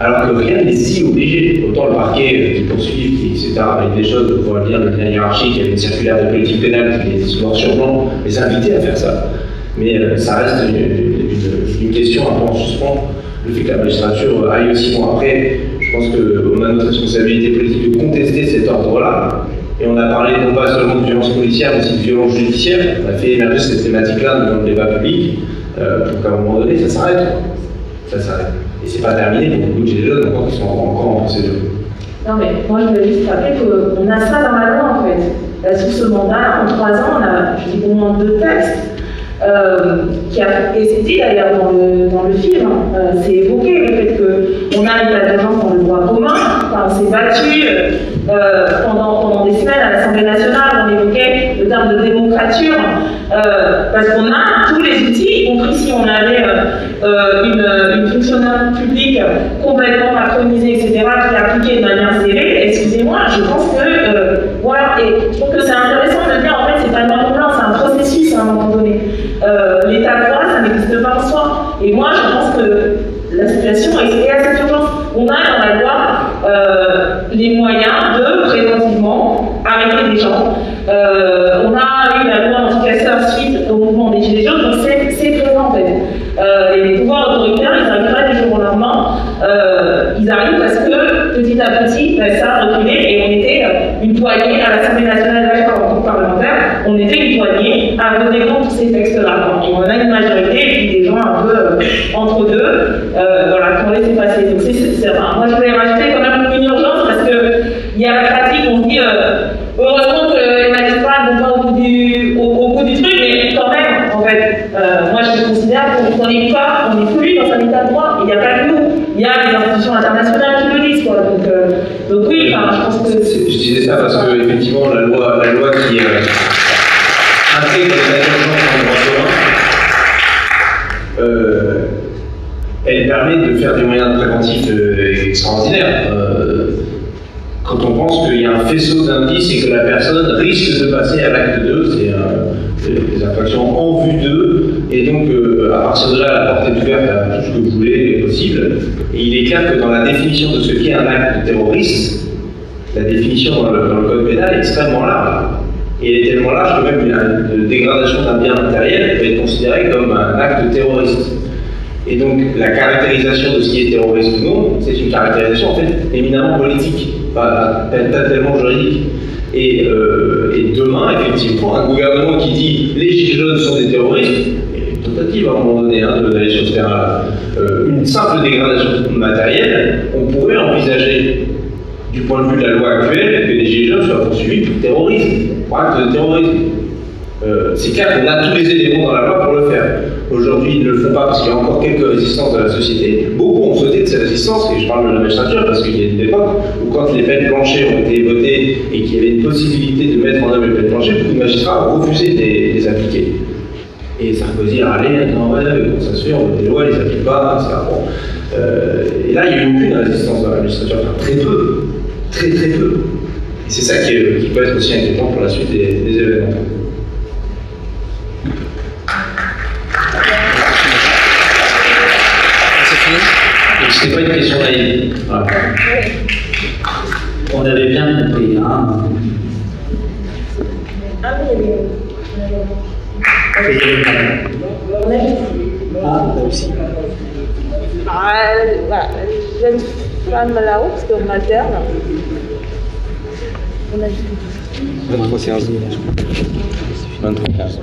Alors que rien n'est si obligé. Autant le parquet qui poursuit, etc., avec des choses, on va dire, de manière hiérarchique, il y avait une circulaire de politique pénale qui était souvent sur blanc, les invités à faire ça. Mais ça reste une question un peu en suspens. Le fait que la magistrature aille aussi loin après, je pense qu'on a notre responsabilité politique de contester cet ordre-là. Et on a parlé non pas seulement de violence policière, mais aussi de violence judiciaire. On a fait émerger cette thématique-là dans le débat public, pour qu'à un moment donné, ça s'arrête. Ça s'arrête. Et c'est pas terminé pour beaucoup de gilets jaunes encore qui sont encore en procédure. Non mais moi je voulais juste rappeler qu'on a ça dans la loi en fait. Là, sous ce mandat, en 3 ans, on a, je dis qu'on manque de textes, et c'était d'ailleurs dans le film, c'est évoqué le fait qu'on a une adhérence dans le droit commun, enfin, on s'est battu pendant des semaines à l'Assemblée nationale, on évoquait le terme de démocrature, parce qu'on a tous les outils, y compris si on avait une fonctionnaire publique complètement macronisée, etc., qui appliquait de manière serrée, excusez-moi, je pense que, voilà, et je trouve que c'est intéressant de dire, en fait, c'est pas une loi de plan, c'est un processus à un moment donné. L'état de droit, ça n'existe pas en soi. Et moi, je pense que la situation est à cette urgence. On a dans la loi les moyens de préventivement arrêter les gens. On a eu la loi anti-casseurs suite parce que petit à petit, ça a reculé et on était une poignée à l'Assemblée nationale, là je parle en tant que parlementaire, on était une poignée à voter contre ces textes-là. Donc on a une majorité et puis des gens un peu entre deux, voilà, quand on s'est passé. Donc c'est enfin, moi je voulais rajouter quand même une urgence parce qu'il y a la pratique, on se dit heureusement que les magistrats vont pas au bout du truc, mais quand même, en fait, moi je considère qu'on n'est pas, on est plus dans un état de droit, il n'y a pas que nous, il y a les institutions internationales qui le disent, quoi. Donc oui, enfin, je pense que... Je disais ça parce que, effectivement, la loi qui intègre les agences en droit commun, elle permet de faire des moyens préventifs extraordinaires. Quand on pense qu'il y a un faisceau d'indices et que la personne risque de passer à l'acte 2, c'est des infractions en vue 2, et donc à partir de là, la porte est ouverte à tout ce que vous voulez est possible. Et il est clair que dans la définition de ce qu'est un acte terroriste, la définition dans le code pénal est extrêmement large. Et elle est tellement large que même une dégradation d'un bien matériel peut être considérée comme un acte terroriste. Et donc la caractérisation de ce qui est terroriste ou non, c'est une caractérisation en fait éminemment politique, pas tellement juridique. Et demain, effectivement, un gouvernement qui dit les gilets jaunes sont des terroristes, une tentative à un moment donné hein, d'aller sur ce terrain-là, une simple dégradation matérielle, on pourrait envisager, du point de vue de la loi actuelle, que les gilets jaunes soient poursuivis pour terrorisme, pour acte de terrorisme. C'est clair qu'on a tous les éléments dans la loi pour le faire. Aujourd'hui, ils ne le font pas parce qu'il y a encore quelques résistances de la société. Beaucoup ont sauté de ces résistances, et je parle de la magistrature parce qu'il y a une époque où, quand les peines planchers ont été votées et qu'il y avait une possibilité de mettre en œuvre les peines planchers, beaucoup de magistrats ont refusé de les appliquer. Et Sarkozy a râlé, non, ouais, on s'assure, on vote des lois, ils ne les appliquent pas, etc. Bon. Et là, il n'y a eu aucune résistance dans la magistrature, enfin, très peu, très très peu. Et c'est ça qui peut être aussi inquiétant pour la suite des événements. C'est pas une question naïve. Voilà. On avait bien compris. Hein. Ah, aussi. Voilà, jeune femme là-haut, parce qu'on alterne. On a dit 23 séances. 23 séances.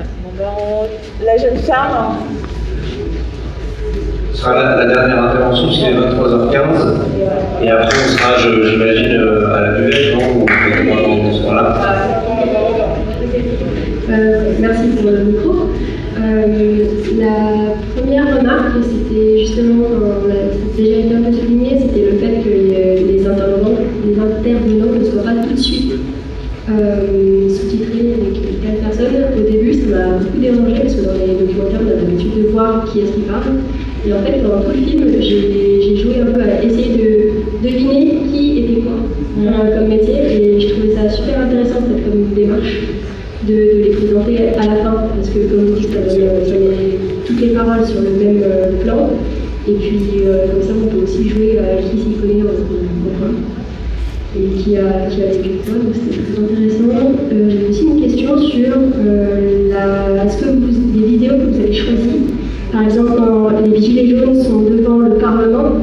La jeune femme. Ce sera la dernière intervention, puisqu'il est 23h15, et après on sera, j'imagine, à la buvette, non, ou on sera là. Merci pour le micro. La première remarque, c'était justement, c'était déjà bien de souligner, c'était le fait que les intervenants ne soient pas tout de suite sous-titrés avec telle personne. Au début, ça m'a beaucoup dérangé, parce que dans les documentaires, on a l'habitude de voir qui est-ce qui parle. Et en fait, pendant tout le film, j'ai joué un peu à essayer de deviner qui était quoi comme métier, et je trouvais ça super intéressant comme démarche de les présenter à la fin, parce que comme vous dites, ça met toutes les paroles sur le même plan, et puis comme ça, on peut aussi jouer à qui s'y connaît dans le coin, et qui a vécu quoi, donc c'était très intéressant. J'ai aussi une question sur est-ce que les vidéos que vous avez choisies, par exemple, quand les gilets jaunes sont devant le Parlement,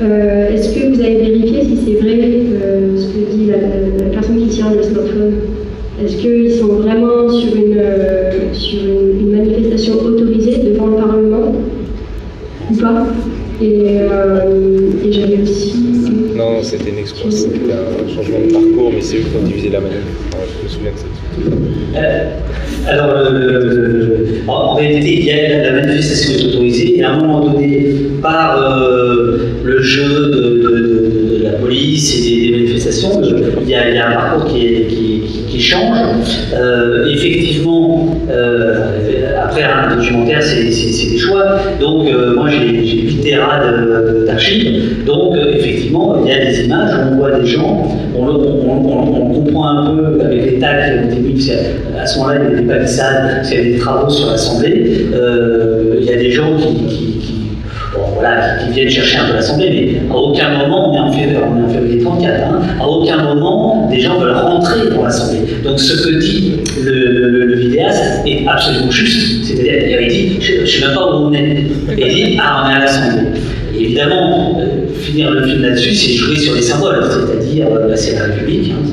est-ce que vous avez vérifié si c'est vrai ce que dit la personne qui tient le smartphone? Est-ce qu'ils sont vraiment sur une manifestation autorisée devant le Parlement ou pas? Et j'avais aussi... Non, c'était une expo, c'était un changement de parcours, mais c'est eux qui ont divisé la manif. Je me souviens de ça. En réalité, il y a la manifestation est autorisée, et à un moment donné, par le jeu de la police et des manifestations, il y a un parcours qui change. Effectivement, après un documentaire, c'est des choix. Donc, moi, j'ai 8 terras d'archives. Donc, effectivement, il y a des images, on voit des gens, on comprend un peu avec les tacs au début, à ce moment-là, il y a des palissades, il y a des travaux sur l'Assemblée. Il y a des gens qui viennent chercher un peu l'Assemblée, mais à aucun moment, on est en février 34, hein, à aucun moment des gens veulent rentrer dans l'Assemblée. Donc ce que dit le vidéaste est absolument juste, c'est-à-dire il dit, je ne sais même pas où on est, et il dit, ah on est à l'Assemblée. évidemment, finir le film là-dessus, c'est jouer sur les symboles, c'est-à-dire c'est la République, hein,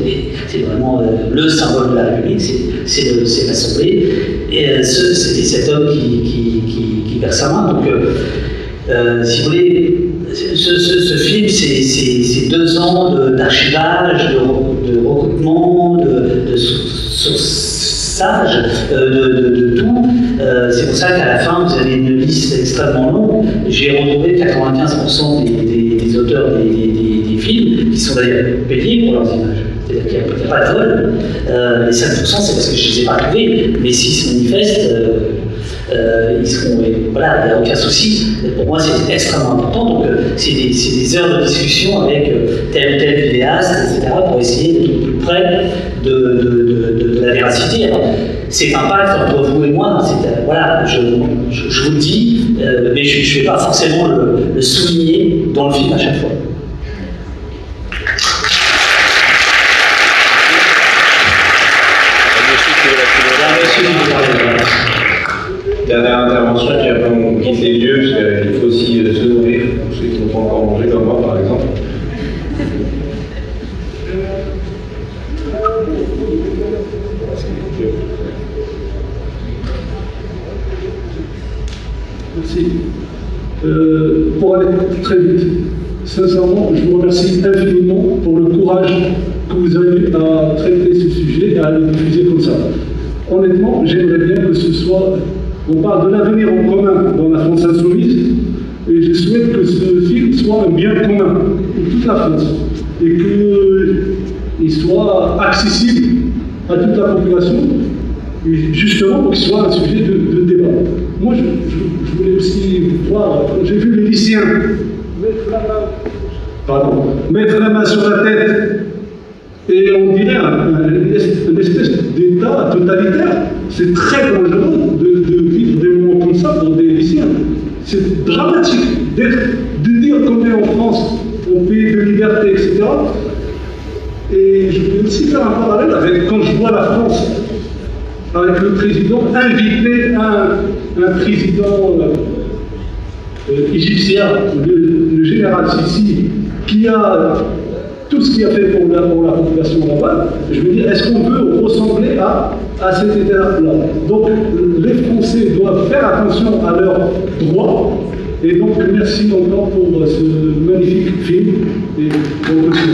c'est vraiment le symbole de la République, c'est l'Assemblée, et c'était cet homme qui perd sa main. Donc, si vous voulez, ce film, c'est 2 ans d'archivage, de recoupement, de sourçage, de tout. C'est pour ça qu'à la fin, vous avez une liste extrêmement longue. J'ai retrouvé 95% des auteurs des films, qui sont d'ailleurs payés pour leurs images. C'est-à-dire qu'il n'y a pas de vol. Les 5%, c'est parce que je ne les ai pas trouvés, mais s'ils se manifestent, ils seront, voilà, il n'y a aucun souci. Pour moi, c'est extrêmement important. Donc, c'est des heures de discussion avec tel ou tel vidéaste, etc., pour essayer d'être plus près de la véracité. Alors, c'est un pacte entre vous et moi. Voilà, je vous le dis, mais je ne vais pas forcément le souligner dans le film à chaque fois. Dernière intervention qui après on quitte les lieux, parce qu'il faut aussi se nourrir pour ceux qui n'ont pas encore mangé, comme moi par exemple. Merci. Pour aller très vite, sincèrement, je vous remercie infiniment pour le courage que vous avez à traiter ce sujet et à le diffuser comme ça. Honnêtement, j'aimerais bien que ce soit. On parle de l'avenir en commun dans la France Insoumise, et je souhaite que ce film soit un bien commun pour toute la France, et qu'il soit accessible à toute la population, et justement pour qu'il soit un sujet de débat. Moi, je voulais aussi voir, quand j'ai vu les lycéens mettre la main sur la tête, et on dirait une espèce d'État totalitaire, c'est très dangereux de vivre des moments comme ça pour des lycéens. C'est dramatique de dire qu'on est en France, au pays de liberté, etc. Et je vais aussi faire un parallèle avec quand je vois la France, avec le président invité un président égyptien, le général Sisi, qui a tout ce qu'il a fait pour la population là-bas. Je me dis, est-ce qu'on peut ressembler à cet état-là? Donc, les Français doivent faire attention à leurs droits. Et donc, merci encore pour ce magnifique film. Et bon, merci.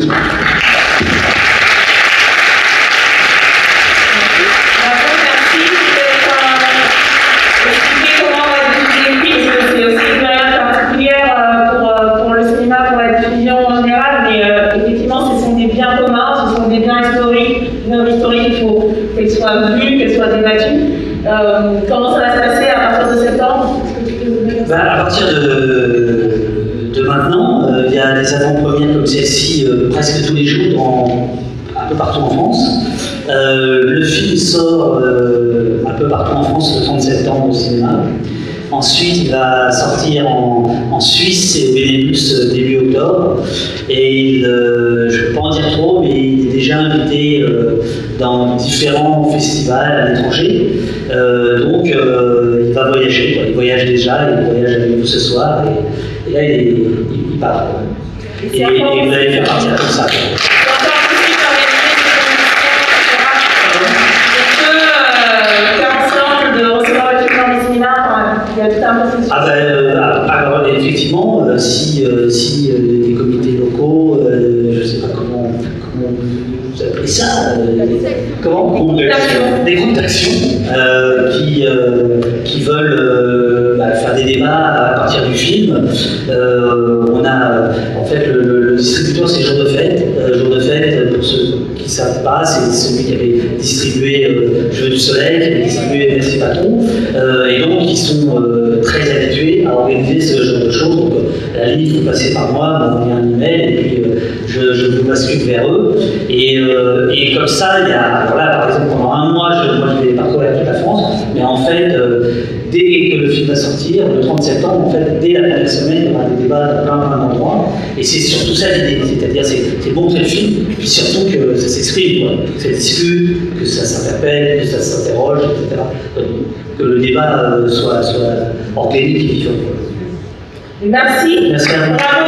Vue, qu'elle soit débattue. Comment ça va se passer à partir de septembre? À partir de maintenant, il y a des avant-premières comme celle-ci presque tous les jours, un peu partout en France. Le film sort un peu partout en France le 30 septembre au cinéma. Ensuite, il va sortir en Suisse et au Benelux début octobre. Et je ne peux pas en dire trop, mais il est déjà invité dans différents festivals à l'étranger. Donc, il va voyager. Quoi. Il voyage déjà, il voyage avec nous ce soir. Et là, il part. Et vous allez faire partir comme ça. Alors, effectivement, si des comités locaux, je ne sais pas comment vous appelez ça, des groupes d'action qui veulent faire des débats à partir du film. On a, en fait, le distributeur, c'est Jour de fête. Jour de fête, pour ceux qui ne savent pas, c'est celui qui avait distribué Je veux du soleil, qui avait distribué Merci Patron. Et donc, ils sont très habitués à organiser ce genre de choses. Donc, à la limite, vous passez par moi, vous m'envoyez un email, et puis je vous bascule vers eux. Et comme ça, il y a, voilà, par exemple, pendant un mois, je vais parcourir toute la France, mais en fait, dès que le film va sortir, le 30 septembre, en fait, dès la première semaine, on aura des débats à plein d'endroits. Et c'est surtout ça l'idée, c'est-à-dire c'est montrer le film, et puis surtout que ça s'exprime, que ça discute, que ça s'interpelle, que ça s'interroge, etc. Que le débat soit organique et vivant. Merci. Merci à vous.